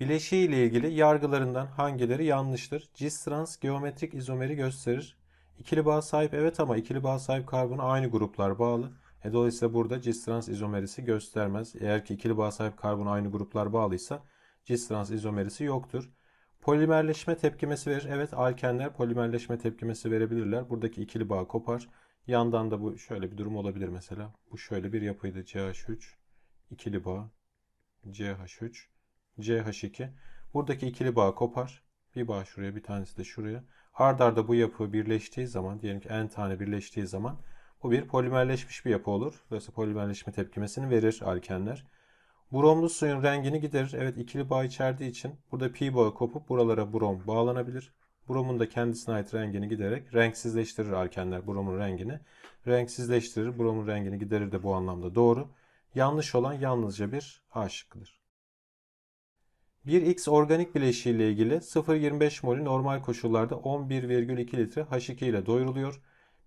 Bileşiği ile ilgili yargılarından hangileri yanlıştır? Cis trans geometrik izomeri gösterir. İkili bağ sahip evet ama ikili bağ sahip karbona aynı gruplar bağlı. Dolayısıyla burada cis trans izomerisi göstermez. Eğer ki ikili bağ sahip karbona aynı gruplar bağlıysa cis trans izomerisi yoktur. Polimerleşme tepkimesi verir. Evet, alkenler polimerleşme tepkimesi verebilirler. Buradaki ikili bağ kopar. Yandan da bu şöyle bir durum olabilir mesela. Bu şöyle bir yapıydı. CH3 ikili bağ CH3 CH2. Buradaki ikili bağ kopar. Bir bağ şuraya, bir tanesi de şuraya. Ard arda bu yapı birleştiği zaman, diyelim ki n tane birleştiği zaman bu bir polimerleşmiş bir yapı olur. Dolayısıyla polimerleşme tepkimesini verir alkenler. Bromlu suyun rengini giderir. Evet, ikili bağ içerdiği için burada pi bağı kopup buralara brom bağlanabilir. Bromun da kendisine ait rengini gidererek renksizleştirir alkenler bromun rengini. Renksizleştirir, bromun rengini giderir de bu anlamda doğru. Yanlış olan yalnızca bir A şıkkıdır. Bir X organik bileşiği ile ilgili 0,25 mol'ün normal koşullarda 11,2 litre H2 ile doyuruluyor.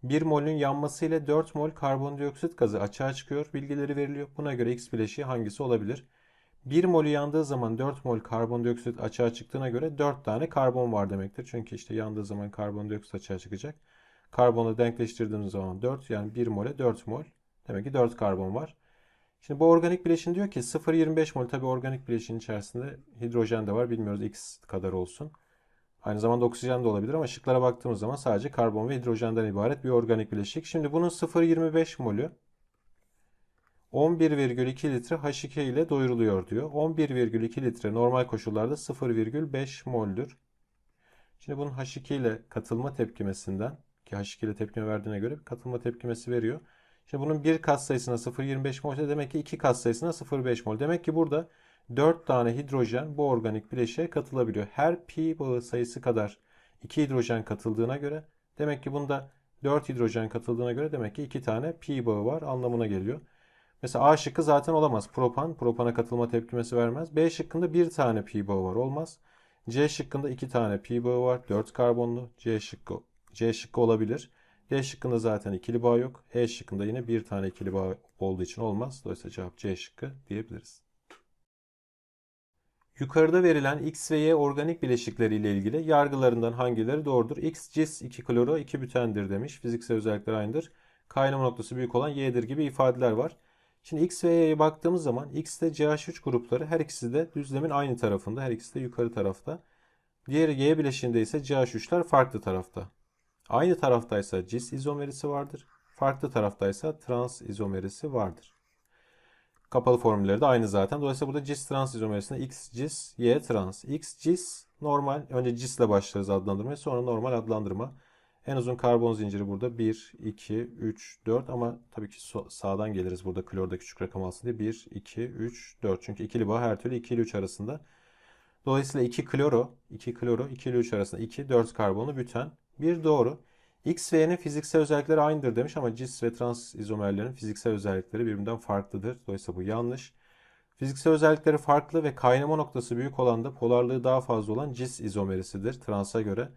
1 mol'ün yanması ile 4 mol karbondioksit gazı açığa çıkıyor. Bilgileri veriliyor. Buna göre X bileşiği hangisi olabilir? 1 mol'ü yandığı zaman 4 mol karbondioksit açığa çıktığına göre 4 tane karbon var demektir. Çünkü işte yandığı zaman karbondioksit açığa çıkacak. Karbonla denkleştirdiğimiz zaman 4, yani 1 mol'e 4 mol. Demek ki 4 karbon var. Şimdi bu organik bileşin diyor ki 0,25 mol. Tabi organik bileşin içerisinde hidrojen de var. Bilmiyoruz X kadar olsun. Aynı zamanda oksijen de olabilir ama şıklara baktığımız zaman sadece karbon ve hidrojenden ibaret bir organik bileşik. Şimdi bunun 0,25 molü 11,2 litre H2 ile doyuruluyor diyor. 11,2 litre normal koşullarda 0,5 moldür. Şimdi bunun H2 ile katılma tepkimesinden, ki H2 ile tepkime verdiğine göre bir katılma tepkimesi veriyor. Şimdi bunun 1 katsayısına 0,25 mol, demek ki 2 katsayısına 0,5 mol. Demek ki burada 4 tane hidrojen bu organik bileşiğe katılabiliyor. Her pi bağı sayısı kadar 2 hidrojen katıldığına göre, demek ki bunda 4 hidrojen katıldığına göre demek ki 2 tane pi bağı var anlamına geliyor. Mesela A şıkkı zaten olamaz. Propan, propana katılma tepkimesi vermez. B şıkkında 1 tane pi bağı var, olmaz. C şıkkında 2 tane pi bağı var. 4 karbonlu. C şıkkı olabilir. D şıkkında zaten ikili bağ yok. E şıkkında yine 1 tane ikili bağ olduğu için olmaz. Dolayısıyla cevap C şıkkı diyebiliriz. Yukarıda verilen X ve Y organik bileşikleri ile ilgili yargılarından hangileri doğrudur? X cis 2 kloro 2 bütendir demiş. Fiziksel özellikler aynıdır. Kaynama noktası büyük olan Y'dir gibi ifadeler var. Şimdi X ve Y'ye baktığımız zaman X'te CH3 grupları, her ikisi de düzlemin aynı tarafında. Her ikisi de yukarı tarafta. Diğeri Y bileşiğinde ise CH3'ler farklı tarafta. Aynı taraftaysa cis izomerisi vardır. Farklı taraftaysa trans izomerisi vardır. Kapalı formülleri de aynı zaten. Dolayısıyla burada cis trans izomerisinde X cis, Y trans. X cis normal. Önce cis ile başlarız adlandırmaya. Sonra normal adlandırma. En uzun karbon zinciri burada 1, 2, 3, 4. Ama tabii ki sağdan geliriz. Burada klorda küçük rakam alsın diye 1, 2, 3, 4. Çünkü ikili bağ her türlü 2 ile 3 arasında. Dolayısıyla 2 kloro, 2 ile 3 arasında 2, 4 karbonlu büten. 1 doğru. X ve Y'nin fiziksel özellikleri aynıdır demiş ama cis ve trans izomerlerin fiziksel özellikleri birbirinden farklıdır. Dolayısıyla bu yanlış. Fiziksel özellikleri farklı ve kaynama noktası büyük olan da polarlığı daha fazla olan cis izomerisidir transa göre.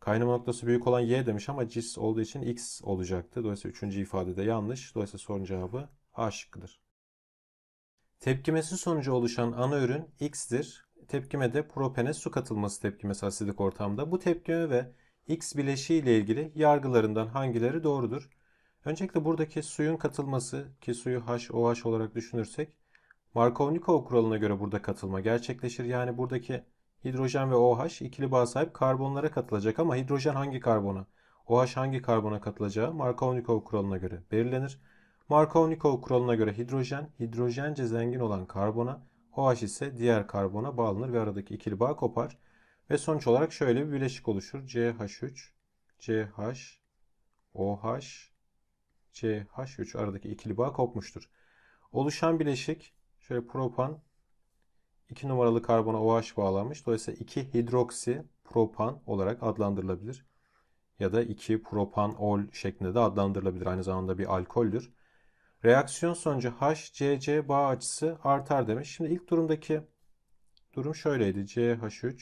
Kaynama noktası büyük olan Y demiş ama cis olduğu için X olacaktı. Dolayısıyla 3. ifadede yanlış. Dolayısıyla sorunun cevabı A şıkkıdır. Tepkimesi sonucu oluşan ana ürün X'dir. Tepkimede propene su katılması tepkimesi asidik ortamda. Bu tepkime ve X bileşiği ile ilgili yargılarından hangileri doğrudur? Öncelikle buradaki suyun katılması, ki suyu HOH olarak düşünürsek Markovnikov kuralına göre burada katılma gerçekleşir. Yani buradaki hidrojen ve OH ikili bağ sahip karbonlara katılacak ama hidrojen hangi karbona, OH hangi karbona katılacağı Markovnikov kuralına göre belirlenir. Markovnikov kuralına göre hidrojen, hidrojence zengin olan karbona, OH ise diğer karbona bağlanır ve aradaki ikili bağ kopar. Ve sonuç olarak şöyle bir bileşik oluşur. CH3, CH, OH, CH3 aradaki ikili bağ kopmuştur. Oluşan bileşik şöyle propan 2 numaralı karbona OH bağlanmış. Dolayısıyla 2 hidroksi propan olarak adlandırılabilir. Ya da 2 propanol şeklinde de adlandırılabilir. Aynı zamanda bir alkoldür. Reaksiyon sonucu HCC bağ açısı artar demiş. Şimdi ilk durumdaki durum şöyleydi. CH3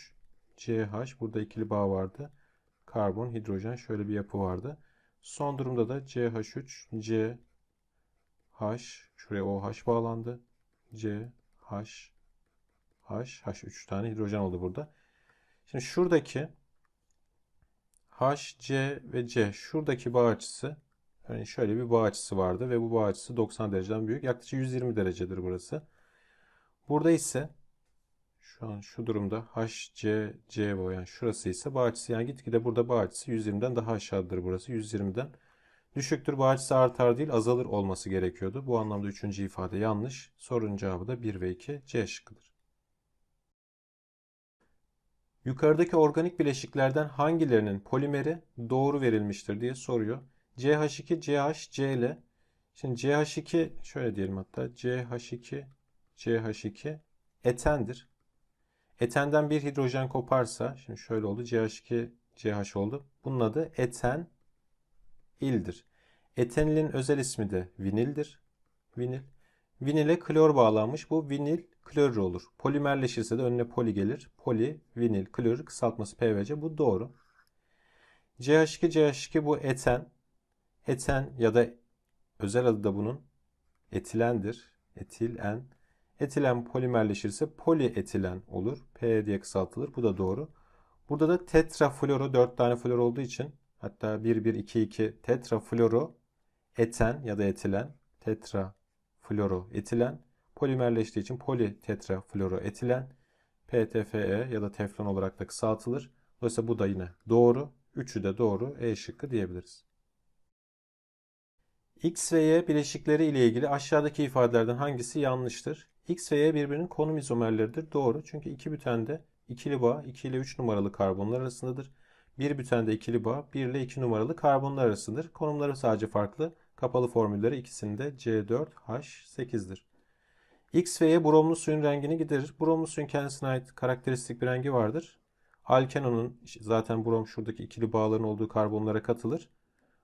CH, burada ikili bağ vardı. Karbon, hidrojen, şöyle bir yapı vardı. Son durumda da CH3, CH, şuraya OH bağlandı. CH, H 3 tane hidrojen oldu burada. Şimdi şuradaki H, C ve C, şuradaki bağ açısı, yani şöyle bir bağ açısı vardı ve bu bağ açısı 90 dereceden büyük. Yaklaşık 120 derecedir burası. Burada ise şu an şu durumda H, C, C bağ, yani şurası ise bağ açısı, yani gitgide burada bağ açısı 120'den daha aşağıdır burası. 120'den düşüktür. Bağ açısı artar değil azalır olması gerekiyordu. Bu anlamda 3. ifade yanlış. Sorunun cevabı da 1 ve 2 C şıkkıdır. Yukarıdaki organik bileşiklerden hangilerinin polimeri doğru verilmiştir diye soruyor. CH2, CH, Cl. Şimdi CH2 şöyle diyelim hatta. CH2, CH2 etendir. Etenden bir hidrojen koparsa, şimdi şöyle oldu. CH2, CH oldu. Bunun adı etenildir. Etenilin özel ismi de vinildir. Vinil. Vinile klor bağlanmış. Bu vinil klorür olur. Polimerleşirse de önüne poli gelir. Poli, vinil, klorür kısaltması PVC. Bu doğru. CH2, CH2 bu eten. Eten ya da özel adı da bunun etilendir. Etilen. Etilen polimerleşirse polietilen olur. P diye kısaltılır. Bu da doğru. Burada da tetrafloro, 4 tane flor olduğu için hatta 1-1-2-2 tetrafloro eten ya da etilen. Tetrafloroetilen polimerleştiği için politetrafloroetilen. PTFE ya da teflon olarak da kısaltılır. Dolayısıyla bu da yine doğru. Üçü de doğru. E şıkkı diyebiliriz. X ve Y bileşikleri ile ilgili aşağıdaki ifadelerden hangisi yanlıştır? X ve Y birbirinin konum izomerleridir. Doğru. Çünkü iki bütende ikili bağ 2 ile 3 numaralı karbonlar arasındadır. Bir bütende ikili bağ 1 ile 2 numaralı karbonlar arasındadır. Konumları sadece farklı. Kapalı formülleri ikisinde C4H8'dir. X ve Y bromlu suyun rengini giderir. Bromlu suyun kendisine ait karakteristik bir rengi vardır. Alkenonun zaten brom şuradaki ikili bağların olduğu karbonlara katılır.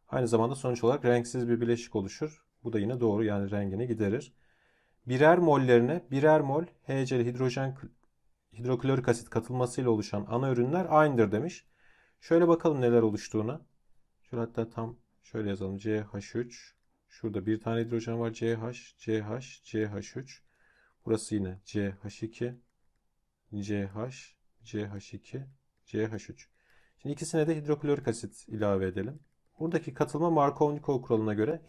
Aynı zamanda sonuç olarak renksiz bir bileşik oluşur. Bu da yine doğru, yani rengini giderir. Birer mollerine birer mol HCl hidroklorik asit katılmasıyla oluşan ana ürünler aynıdır demiş. Şöyle bakalım neler oluştuğuna. Şöyle hatta tam şöyle yazalım. CH3. Şurada bir tane hidrojen var. CH, CH, CH3. Burası yine CH2, CH, CH2, CH3. Şimdi ikisine de hidroklorik asit ilave edelim. Buradaki katılma Markovnikov kuralına göre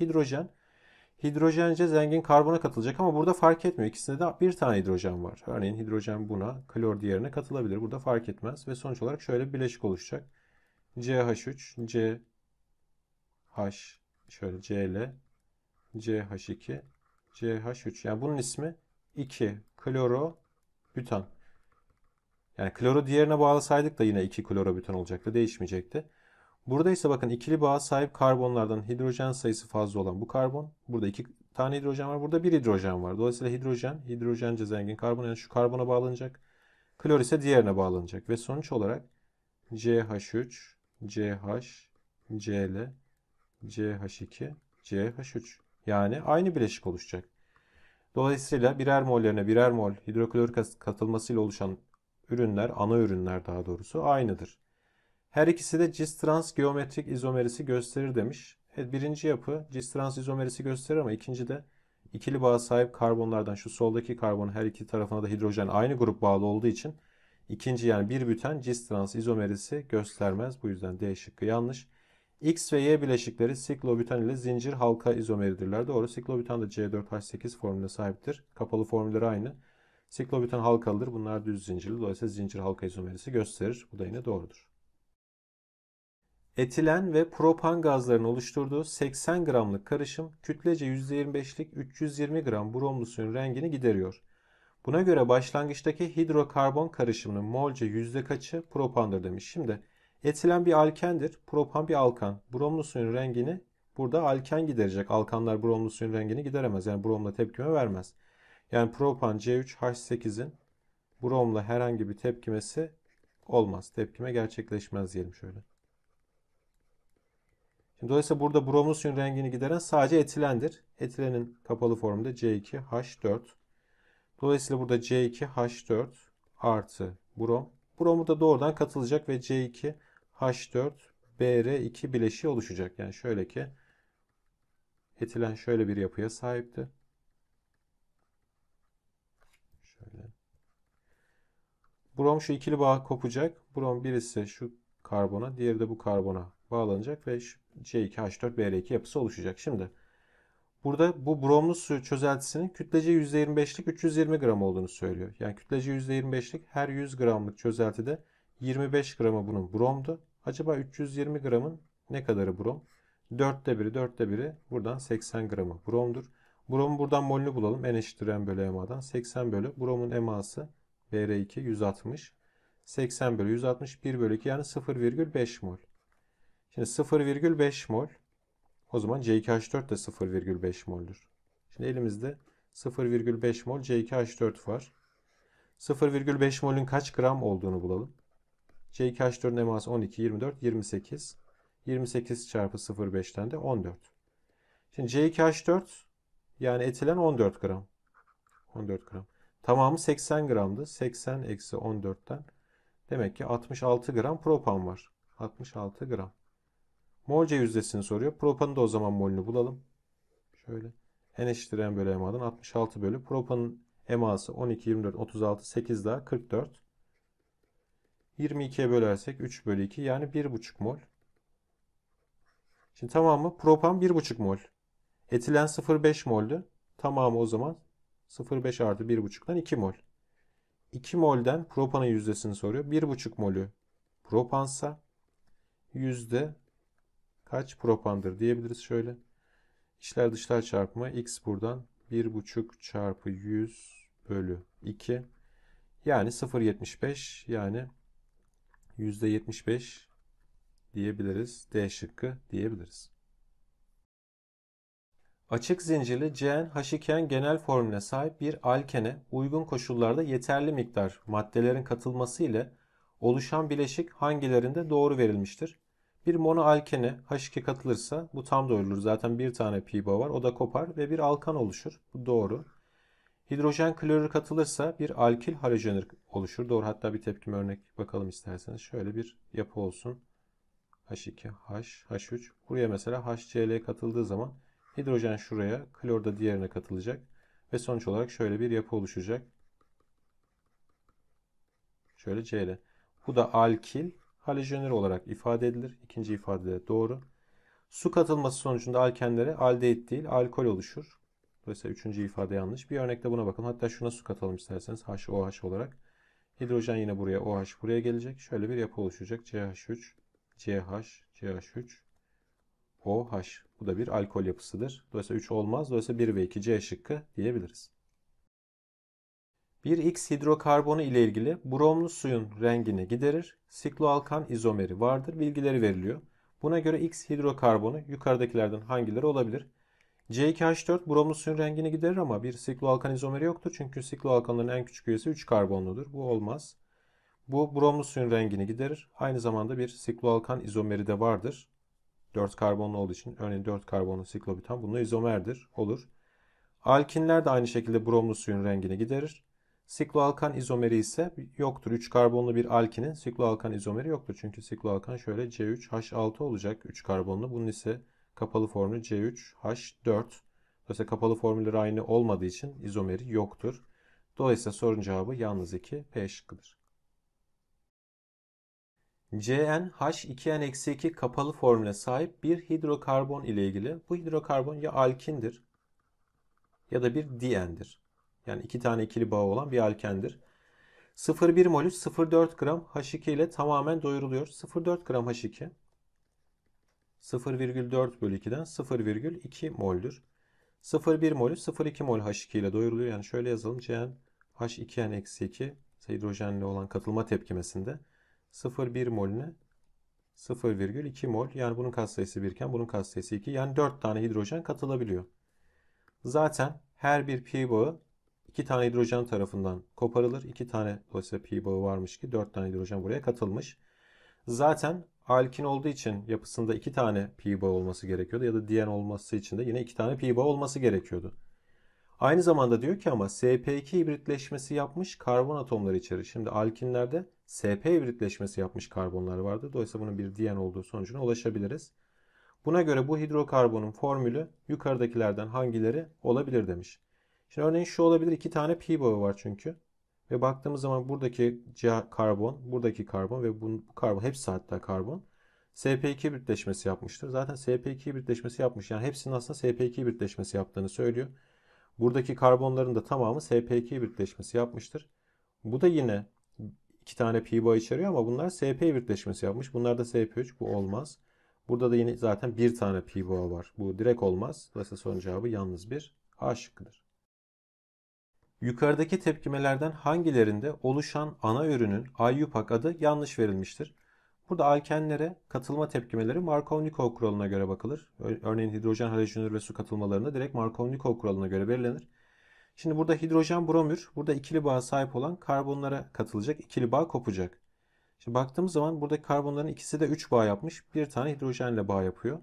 hidrojence zengin karbona katılacak ama burada fark etmiyor. İkisinde de bir tane hidrojen var. Örneğin hidrojen buna, klor diğerine katılabilir. Burada fark etmez ve sonuç olarak şöyle bir bileşik oluşacak. CH3, CH, şöyle Cl, CH2, CH3. Yani bunun ismi 2-klorobütan. Yani kloro diğerine bağlasaydık da yine 2-klorobütan olacaktı. Değişmeyecekti. Burada ise bakın ikili bağa sahip karbonlardan hidrojen sayısı fazla olan bu karbon. Burada 2 tane hidrojen var. Burada 1 hidrojen var. Dolayısıyla hidrojence zengin karbon. Yani şu karbona bağlanacak. Klor ise diğerine bağlanacak. Ve sonuç olarak CH3, CH, Cl, CH2, CH3. Yani aynı bileşik oluşacak. Dolayısıyla birer mollerine birer mol hidroklorik asit katılmasıyla oluşan ürünler, ana ürünler daha doğrusu aynıdır. Her ikisi de cis-trans geometrik izomerisi gösterir demiş. Evet, birinci yapı cis-trans izomerisi gösterir ama ikinci de ikili bağa sahip karbonlardan şu soldaki karbonun her iki tarafına da hidrojen aynı grup bağlı olduğu için ikinci, yani bir büten cis-trans izomerisi göstermez. Bu yüzden D şıkkı yanlış. X ve Y bileşikleri siklobütan ile zincir halka izomeridirler. Doğru. Siklobütan da C4H8 formülüne sahiptir. Kapalı formülleri aynı. Siklobütan halkalıdır. Bunlar düz zincirli. Dolayısıyla zincir halka izomerisi gösterir. Bu da yine doğrudur. Etilen ve propan gazlarının oluşturduğu 80 gramlık karışım kütlece %25'lik 320 gram bromlu suyun rengini gideriyor. Buna göre başlangıçtaki hidrokarbon karışımının molce yüzde kaçı propandır demiş. Şimdi etilen bir alkendir, propan bir alkan. Bromlu suyun rengini burada alken giderecek. Alkanlar bromlu suyun rengini gideremez. Yani bromla tepkime vermez. Yani propan C3H8'in bromla herhangi bir tepkimesi olmaz. Tepkime gerçekleşmez diyelim şöyle. Şimdi dolayısıyla burada bromlu suyun rengini gideren sadece etilendir. Etilenin kapalı formülü C2H4. Dolayısıyla burada C2H4 artı brom. Bromu da doğrudan katılacak ve C2H4Br2 bileşiği oluşacak. Yani şöyle ki etilen şöyle bir yapıya sahipti. Şöyle. Brom şu ikili bağ kopacak. Brom birisi şu karbona, diğeri de bu karbona bağlanacak ve C2H4Br2 yapısı oluşacak. Şimdi burada bu bromlu su çözeltisinin kütlece %25'lik 320 gram olduğunu söylüyor. Yani kütlece %25'lik her 100 gramlık çözeltide 25 gramı bunun bromdu. Acaba 320 gramın ne kadarı brom? 4'te 1'i buradan 80 gramı bromdur. Bromu buradan molünü bulalım. N = M/Ma'dan. 80 bölü bromun MA'sı Br2 160. 80 bölü 160 1/2 yani 0,5 mol. Şimdi 0,5 mol. O zaman C2H4 de 0,5 mol'dur. Şimdi elimizde 0,5 mol C2H4 var. 0,5 mol'ün kaç gram olduğunu bulalım. C2H4'ün eması 12, 24, 28. 28 çarpı 0,5'ten de 14. Şimdi C2H4 yani etilen 14 gram. 14 gram. Tamamı 80 gramdı. 80 eksi 14'ten. Demek ki 66 gram propan var. 66 gram. Molce yüzdesini soruyor. Propanın da o zaman molünü bulalım. Şöyle. N = M/M'a'dan 66 bölü. Propanın eması 12, 24, 36, 8 daha 44. 22'ye bölersek 3/2 yani 1,5 mol. Şimdi tamamı propan 1,5 mol. Etilen 0,5 mol'dü. Tamamı o zaman 0,5 artı 1,5'dan 2 mol. 2 mol'den propanın yüzdesini soruyor. 1,5 mol'ü propansa yüzde kaç propandır diyebiliriz şöyle. İçler dışlar çarpımı x buradan 1,5 çarpı 100 bölü 2. Yani 0,75 yani %75 diyebiliriz. D şıkkı diyebiliriz. Açık zincirli CnH2n genel formüle sahip bir alkene uygun koşullarda yeterli miktar maddelerin katılması ile oluşan bileşik hangilerinde doğru verilmiştir? Bir monoalkene H2 katılırsa bu tam doğrulur. Zaten bir tane pi bağı var. O da kopar ve bir alkan oluşur. Bu doğru. Hidrojen klorür katılırsa bir alkil halojenür oluşur. Doğru. Hatta bir tepkime örnek bakalım isterseniz. Şöyle bir yapı olsun. H2, H, H3. Buraya mesela HCl katıldığı zaman hidrojen şuraya, klor da diğerine katılacak. Ve sonuç olarak şöyle bir yapı oluşacak. Şöyle Cl. Bu da alkil halojenür olarak ifade edilir. İkinci ifade de doğru. Su katılması sonucunda alkenlere aldehit değil alkol oluşur. Dolayısıyla üçüncü ifade yanlış. Bir örnekte buna bakın. Hatta şuna su katalım isterseniz. HOH olarak. Hidrojen yine buraya, OH buraya gelecek. Şöyle bir yapı oluşacak. CH3, CH, CH3, OH. Bu da bir alkol yapısıdır. Dolayısıyla 3 olmaz. Dolayısıyla 1 ve 2 C şıkkı diyebiliriz. Bir X hidrokarbonu ile ilgili bromlu suyun rengini giderir. Sikloalkan izomeri vardır. Bilgileri veriliyor. Buna göre X hidrokarbonu yukarıdakilerden hangileri olabilir? C2H4 bromlu suyun rengini giderir ama bir sikloalkan izomeri yoktur. Çünkü sikloalkanların en küçük üyesi 3 karbonludur. Bu olmaz. Bu bromlu suyun rengini giderir. Aynı zamanda bir sikloalkan izomeri de vardır. 4 karbonlu olduğu için örneğin 4 karbonlu siklobutan bunun izomerdir. Olur. Alkinler de aynı şekilde bromlu suyun rengini giderir. Sikloalkan izomeri ise yoktur. 3 karbonlu bir alkinin sikloalkan izomeri yoktur. Çünkü sikloalkan şöyle C3H6 olacak 3 karbonlu. Bunun ise kapalı formülü C3H4. Dolayısıyla kapalı formülleri aynı olmadığı için izomeri yoktur. Dolayısıyla sorunun cevabı yalnız 2 P şıkkıdır. CnH2n-2 kapalı formüle sahip bir hidrokarbon ile ilgili bu hidrokarbon ya alkindir ya da bir diendir. Yani iki tane ikili bağı olan bir alkendir. 0,1 molü 0,4 gram H2 ile tamamen doyuruluyor. 0,4 gram H2 0,4/2'den 0,2 mol'dür. 0,1 molü 0,2 mol H2 ile doyuruluyor. Yani şöyle yazalım. CnH2n-2 hidrojenle olan katılma tepkimesinde 0,1 molüne 0,2 mol. Yani bunun katsayısı 1 iken bunun katsayısı 2. Yani 4 tane hidrojen katılabiliyor. Zaten her bir pi bağı 2 tane hidrojen tarafından koparılır. 2 tane dolayısıyla pi bağı varmış ki 4 tane hidrojen buraya katılmış. Zaten alkin olduğu için yapısında 2 tane pi bağı olması gerekiyordu. Ya da dien olması için de yine 2 tane pi bağı olması gerekiyordu. Aynı zamanda diyor ki ama sp2 hibritleşmesi yapmış karbon atomları içerir. Şimdi alkinlerde sp hibritleşmesi yapmış karbonlar vardı. Dolayısıyla bunun bir dien olduğu sonucuna ulaşabiliriz. Buna göre bu hidrokarbonun formülü yukarıdakilerden hangileri olabilir demiş. Şimdi örneğin şu olabilir. 2 tane pi bağı var çünkü. Ve baktığımız zaman buradaki karbon, buradaki karbon ve bu karbon, hepsi hatta karbon SP2 birleşmesi yapmıştır. Zaten SP2 birleşmesi yapmış. Yani hepsinin aslında SP2 birleşmesi yaptığını söylüyor. Buradaki karbonların da tamamı SP2 birleşmesi yapmıştır. Bu da yine iki tane pi bağ içeriyor ama bunlar SP birleşmesi yapmış. Bunlar da SP3. Bu olmaz. Burada da yine zaten bir tane pi bağ var. Bu direkt olmaz. Dolayısıyla son cevabı yalnız bir, A şıkkıdır. Yukarıdaki tepkimelerden hangilerinde oluşan ana ürünün IUPAC adı yanlış verilmiştir? Burada alkenlere katılma tepkimeleri Markov-Nikov kuralına göre bakılır. Örneğin hidrojen, halojenür ve su katılmalarına direkt Markov-Nikov kuralına göre belirlenir. Şimdi burada hidrojen, bromür, burada ikili bağa sahip olan karbonlara katılacak. İkili bağ kopacak. Şimdi baktığımız zaman buradaki karbonların ikisi de 3 bağ yapmış. Bir tane hidrojenle bağ yapıyor.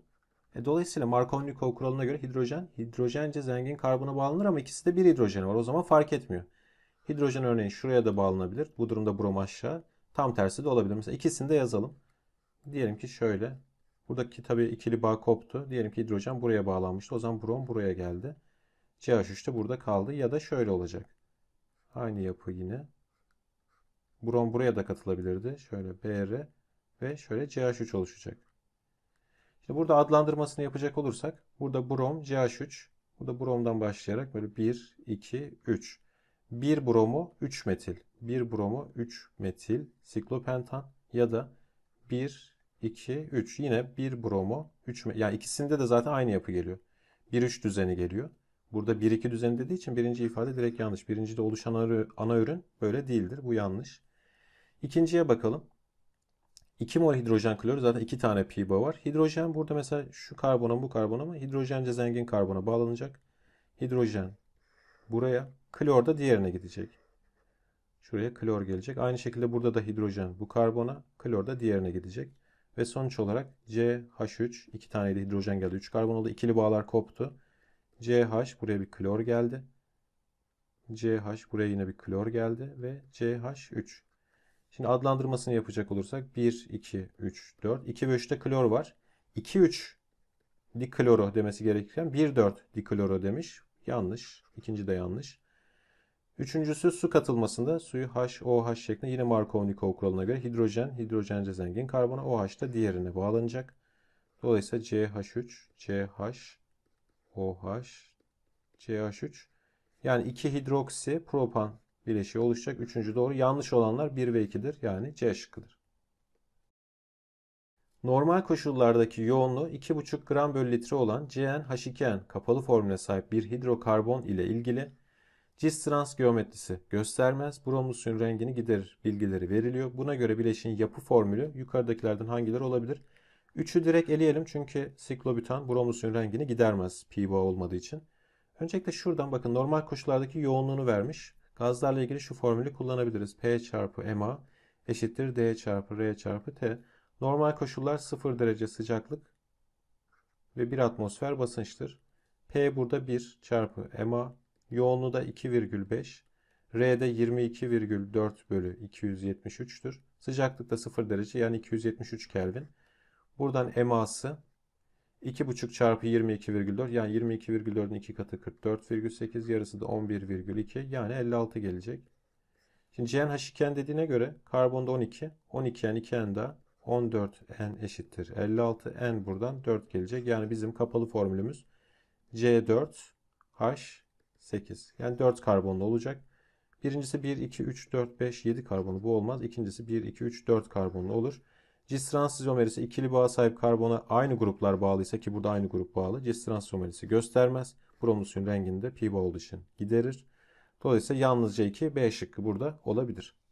Dolayısıyla Markov-Nikov kuralına göre hidrojen, hidrojence zengin karbona bağlanır ama ikisi de bir hidrojen var. O zaman fark etmiyor. Hidrojen örneğin şuraya da bağlanabilir. Bu durumda brom aşağı. Tam tersi de olabilir. Mesela ikisini de yazalım. Diyelim ki şöyle. Buradaki tabii ikili bağ koptu. Diyelim ki hidrojen buraya bağlanmıştı. O zaman brom buraya geldi. CH3 de burada kaldı. Ya da şöyle olacak. Aynı yapı yine. Brom buraya da katılabilirdi. Şöyle Br ve şöyle CH3 oluşacak. Şimdi burada adlandırmasını yapacak olursak. Burada brom, CH3. Burada bromdan başlayarak böyle 1, 2, 3. 1 bromu 3 metil. 1 bromu 3 metil siklopentan ya da 1, 2, 3. Yine 1 bromu 3 metil. Yani ikisinde de zaten aynı yapı geliyor. 1, 3 düzeni geliyor. Burada 1, 2 düzeni dediği için birinci ifade direkt yanlış. Birincide oluşan ana ürün böyle değildir. Bu yanlış. İkinciye bakalım. 2 mol hidrojen klorür. Zaten 2 tane pi bağı var. Hidrojen burada mesela şu karbona bu karbona ama hidrojence zengin karbona bağlanacak. Hidrojen buraya. Klor da diğerine gidecek. Şuraya klor gelecek. Aynı şekilde burada da hidrojen bu karbona, klor da diğerine gidecek. Ve sonuç olarak CH3, 2 tane de hidrojen geldi. 3 karbon oldu. İkili bağlar koptu. CH buraya bir klor geldi. CH buraya yine bir klor geldi. Ve CH3. Şimdi adlandırmasını yapacak olursak 1, 2, 3, 4. 2 ve 3'te klor var. 2, 3 dikloro demesi gerekirken 1, 4 dikloro demiş. Yanlış. İkinci de yanlış. Üçüncüsü su katılmasında suyu HOH şeklinde yine Markov-Nikov kuralına göre hidrojen, hidrojence zengin karbona OH da diğerine bağlanacak. Dolayısıyla CH3, CH, OH, CH3 yani 2 hidroksi propan bileşiği oluşacak. Üçüncü doğru. Yanlış olanlar 1 ve 2'dir. Yani C şıkkıdır. Normal koşullardaki yoğunluğu 2,5 gram bölü litre olan CnH2n kapalı formüle sahip bir hidrokarbon ile ilgili cis trans geometrisi göstermez. Bromlu suyun rengini giderir bilgileri veriliyor. Buna göre bileşiğin yapı formülü yukarıdakilerden hangileri olabilir? 3'ü direkt eleyelim çünkü siklobütan bromlu suyun rengini gidermez pi bağ olmadığı için. Öncelikle şuradan bakın normal koşullardaki yoğunluğunu vermiş. Gazlarla ilgili şu formülü kullanabiliriz. P çarpı ma eşittir D çarpı R çarpı T. Normal koşullar 0 derece sıcaklık ve 1 atmosfer basınçtır. P burada 1 çarpı ma. Yoğunluğu da 2,5. R'de 22,4 bölü 273'tür. Sıcaklıkta 0 derece yani 273 Kelvin. Buradan MA'sı 2,5 çarpı 22,4 yani 22,4'ün 2 katı 44,8 yarısı da 11,2 yani 56 gelecek. Şimdi CnH2n dediğine göre karbonda 12. 12n 2n daha 14n eşittir 56. N buradan 4 gelecek. Yani bizim kapalı formülümüz C4H 8. Yani 4 karbonlu olacak. Birincisi 1, 2, 3, 4, 5, 7 karbonlu. Bu olmaz. İkincisi 1, 2, 3, 4 karbonlu olur. Cis trans izomerisi ikili bağa sahip karbona aynı gruplar bağlıysa ki burada aynı grup bağlı. Cis trans izomerisi göstermez. Bromlu suyun rengini de pi bağ olduğu için giderir. Dolayısıyla yalnızca 2 B şıkkı burada olabilir.